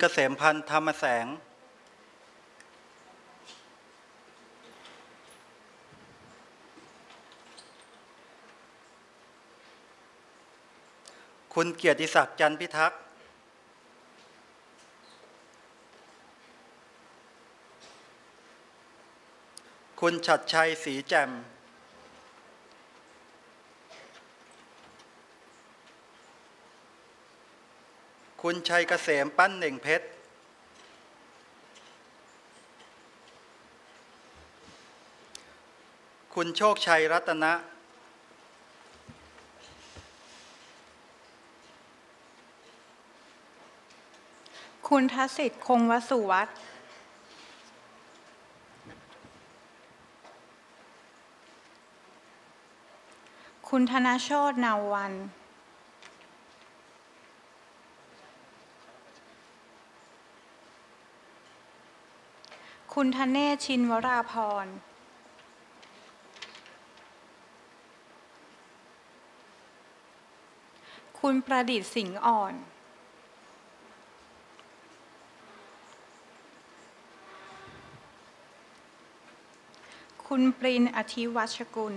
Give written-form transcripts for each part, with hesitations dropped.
เกษมพันธ์ธรรมแสงคุณเกียรติศักดิ์จันพิทักษ์คุณฉัตรชัยศรีแจ่มคุณชัยเกษมปั้นเน่งเพชรคุณโชคชัยรัตนะคุณทัศิษฐ์คงวสุวัฒน์คุณธนโชติ นาววรรณคุณธเนศ ชินวราภรณ์คุณประดิษฐ์ สิงห์อ่อนคุณปรินอธิวัชกุล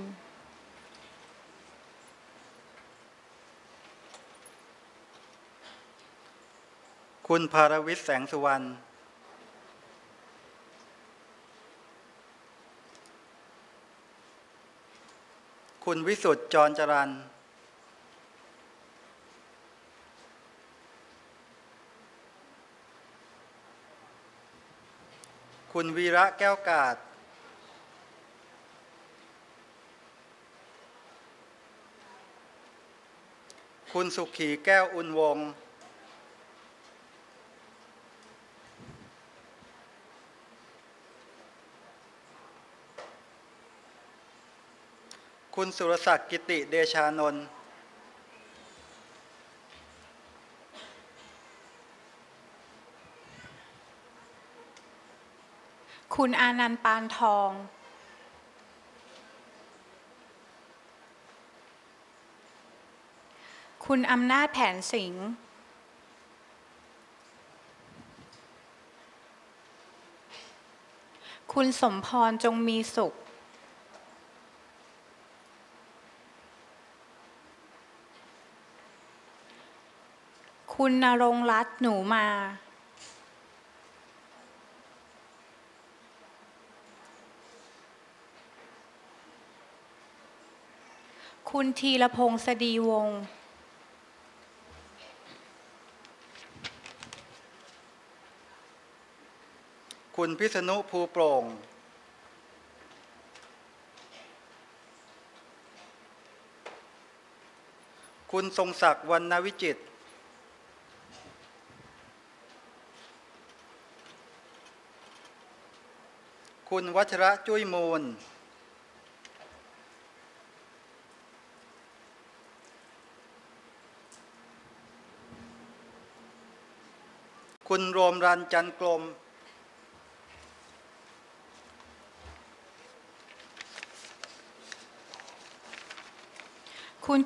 คุณภารวิทย์แสงสุวรรณคุณวิสุทธิ์จรจรัญคุณวีระแก้วกาศคุณสุขีแก้วอุ่นวงคุณสุรศักดิ์กิติเดชานนท์คุณอานันต์ปานทองคุณอำนาจแผนสิงห์คุณสมพรจงมีสุขคุณณรงค์รัตน์หนูมาคุณธีรพงษ์สดีวงศ์คุณพิษณุภูโปร่งคุณทรงศักดิ์วรรณวิจิตรคุณวัชระจุ้ยมูลคุณโรมรันจันกลมคุณ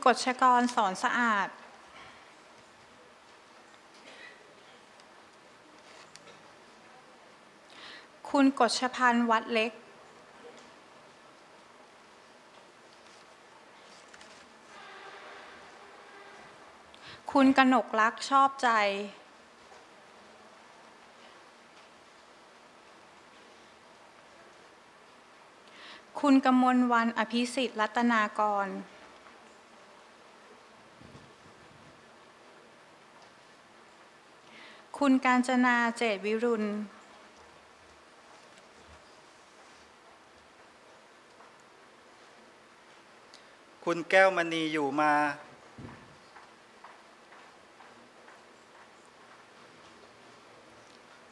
กฤษกรสอนสะอาดคุณกฤษพันธ์วัดเล็กคุณกนกลักษ์ชอบใจคุณกมลวรรณอภิสิทธิ์รัตนากรคุณกาญจนาเจตวิรุณคุณแก้วมณีอยู่มา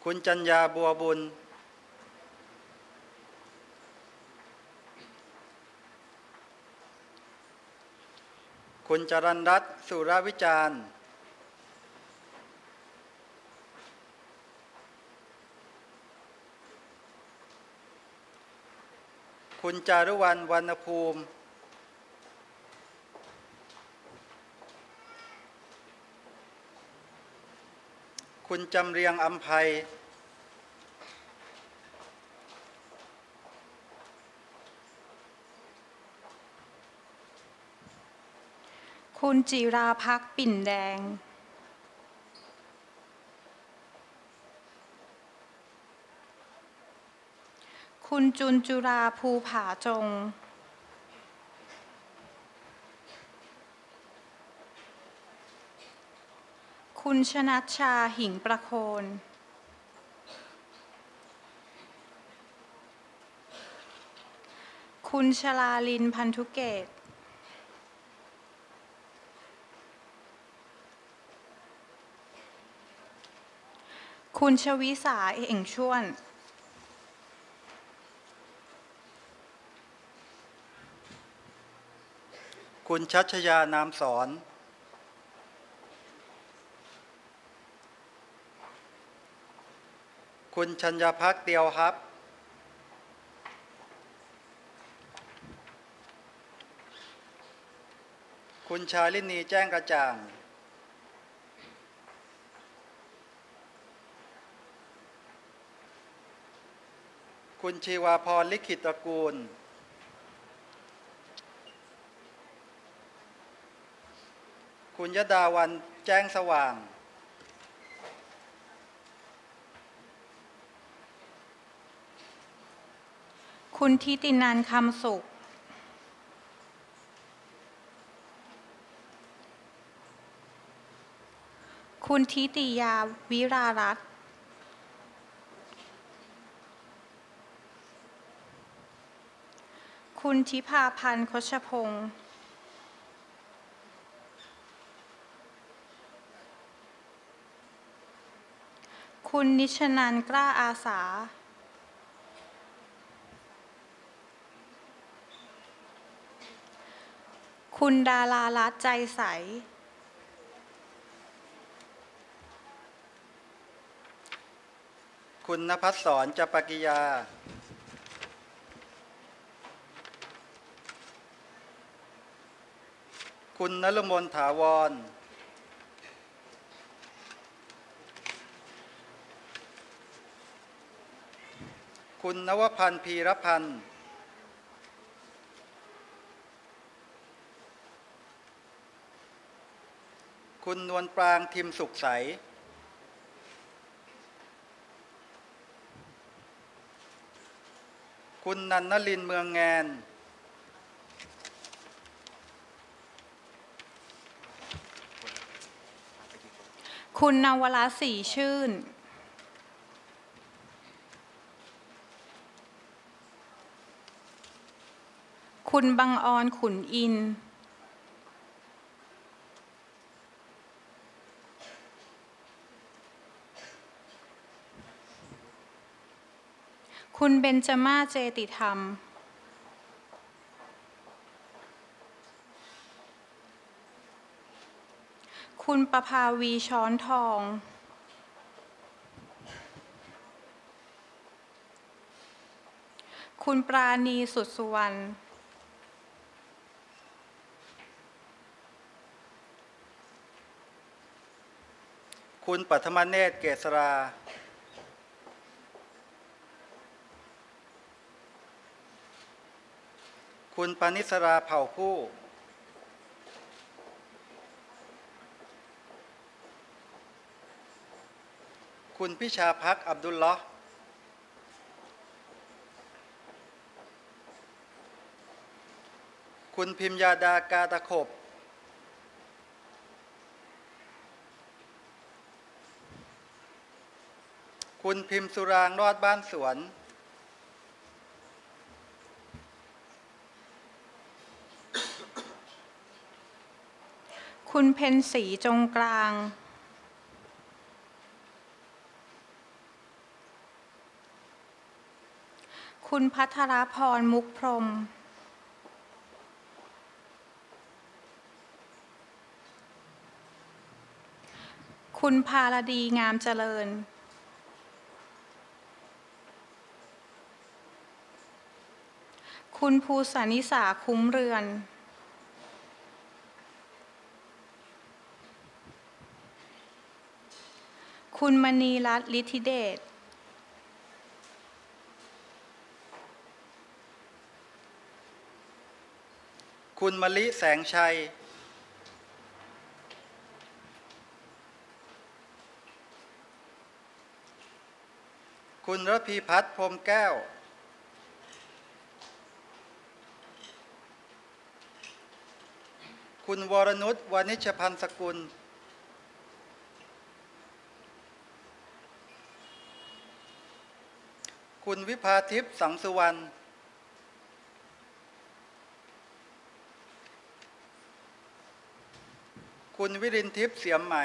คุณจัญญาบัวบุญคุณจรัญรัตน์สุรวิจารณ์คุณจารุวรรณวรรณภูมิค คุณจำเรียงอำไพคุณจิราภักษ์ปิ่นแดงคุณจุนจุราภูผาจงคุณชนัชชาหิงประโคนคุณชลาลินพันธุเกตคุณชวิสาเอ่งช่วนคุณชัชยานามสอนคุณชัญญภักษ์เตียวครับคุณชาลินีแจ้งกระจ่างคุณชีวาพรลิขิตตระกูลคุณยดาวันแจ้งสว่างคุณทิตินันท์คำสุขคุณทิติยาวิรารัตน์คุณธิภาพันธ์คชพงศ์คุณนิชนันท์กล้าอาสาคุณดารารัตน์ใจใสคุณณภัสสร จปกิยาคุณนฤมล ถาวรคุณนวพันธ์ พีรพันธ์คุณนวลปรางทิมสุขใสคุณนันนลินเมืองแงนคุณนวราศรีชื่นคุณบังอรขุนอินทร์คุณเบญจมาศ เจติธรรมคุณประภาวี ช้อนทองคุณปราณี สุดสุวรรณคุณปัทมเนตร เกษราคุณปณิสราเผ่าผู้คุณพิชาภักษ์อับดุลลอฮ์คุณพิมยาดากาตะขบคุณพิมสุรางรอดบ้านสวนคุณเพ็ญศรีจงกลางคุณภัทรพรมุขพรหมคุณภารดีงามเจริญคุณภูสนิสาคุ้มเรือนค คุณมณีรัตน์ ฤทธิเดชคุณมะลิแสงชัยคุณระพีพัฒน์พรหมแก้วคุณวรนุชวณิชพันธ์สกุลคุณวิภาทิพย์สังสุวรรณคุณวิรินทิพย์เสียมไหม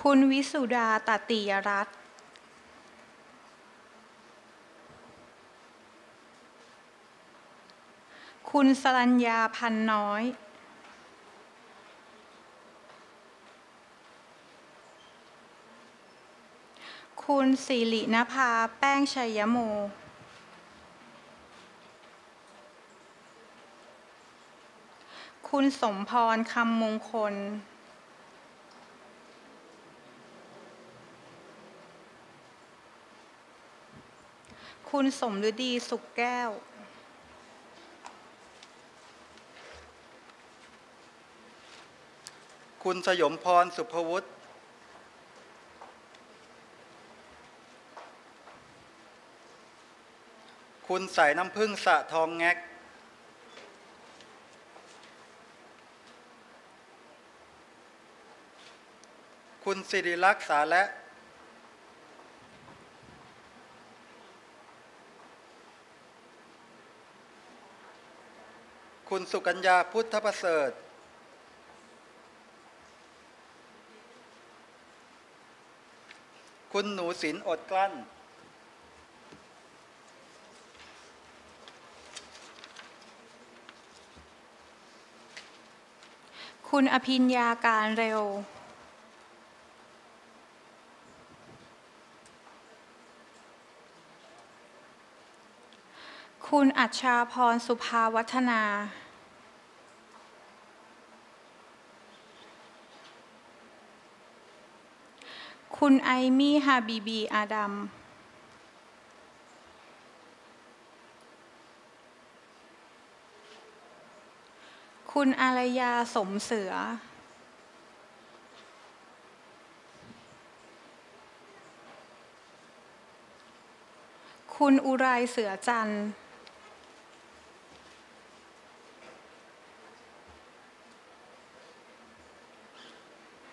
คุณวิสุดาตติยรัตน์คุณสรัญญาพันน้อยคุณศิรินภาแป้งชัยโมคุณสมพรคำมงคลคุณสมฤดีสุขแก้วคุณสยมพรสุภวุฒิคุณสายน้ำผึ้งสะทองแงกคุณสิริลักษณ์สาและคุณสุกัญญาพุทธประเสริฐคุณหนูศิลป์อดกลั้นคุณอภิญญาการเร็วคุณอัชชาพรสุภาวัฒนาคุณไอมี่ฮาบีบีอาดัมคุณอารยาสมเสือคุณอุไรเสือจันทร์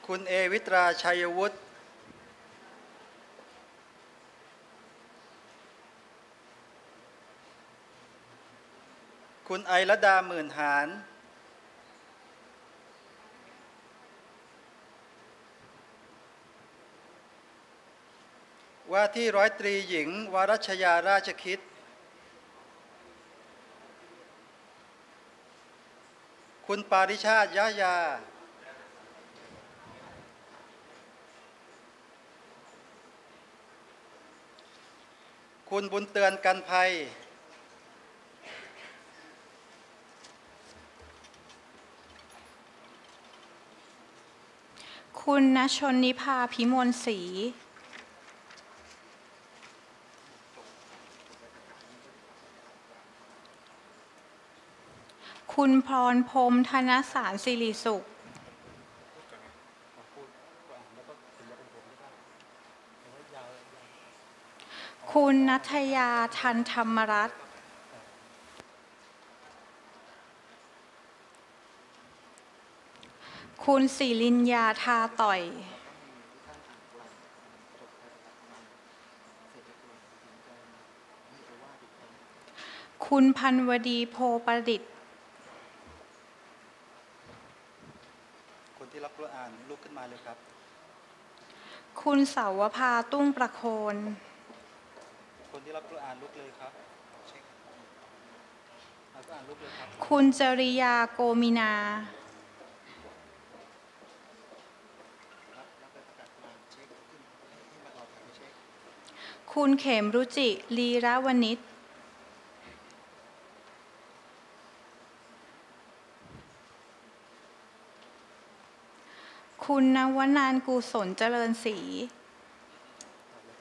คุณเอวิตราชัยวุฒิคุณไอรดาหมื่นหารว่าที่ร้อยตรีหญิงวรัชยาราชคิดคุณปาริชาติยะยาคุณบุญเตือนกันภัยคุณณชนิภาพิมลศรีคุณพรพรมธนสารสิริสุขคุณณัฐยาทันธรรมรัตน์คุณศิริญญาทาต่อยคุณพันวดีโพประดิษฐ์คนที่รับรู้อ่านลุกขึ้นมาเลยครับคุณเสาวภาตุ้งประโคนคนที่รับรู้อ่านลุกเลยครับคุณจริยาโกมินาคุณเขมรุจิลีระวณิช คุณนวนานท์ กุศลเจริญศรีครับนั่นก็เป็นในส่วน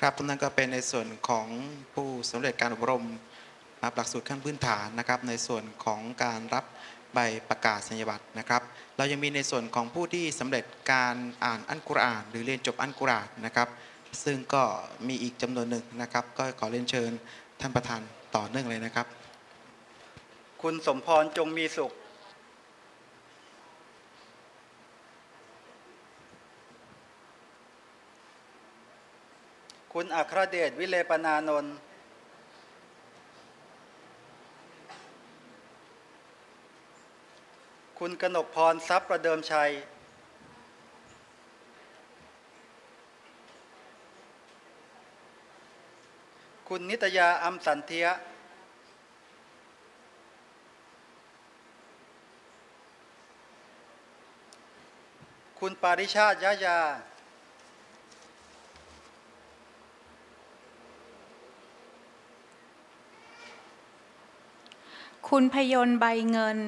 ของผู้สำเร็จการอบรมหลักสูตรขั้นพื้นฐานนะครับในส่วนของการรับใบประกาศนียบัตรนะครับเรายังมีในส่วนของผู้ที่สำเร็จการอ่านอัลกุรอานหรือเรียนจบอัลกุรอานนะครับซึ่งก็มีอีกจำนวนหนึ่งนะครับก็ขอเรียนเชิญท่านประธานต่อเนื่องเลยนะครับคุณสมพรจงมีสุขคุณอัครเดชวิเลปนานนท์คุณกนกพรทรัพย์ประเดิมชัยคุณนิตยาอัมสันเทียคุณปาริชาติยะยาคุณพยนต์ใบเงิน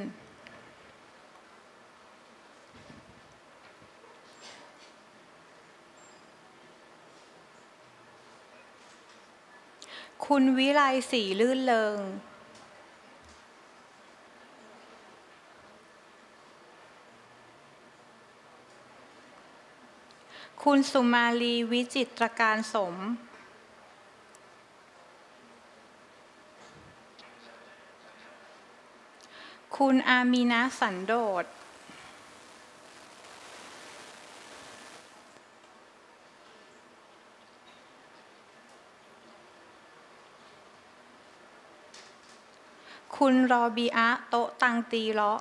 คุณวิไลศรีลื่นเริงคุณสุมาลีวิจิตรการสมคุณอามีนาสันโดษคุณรอบีอะโตตังตีเลาะ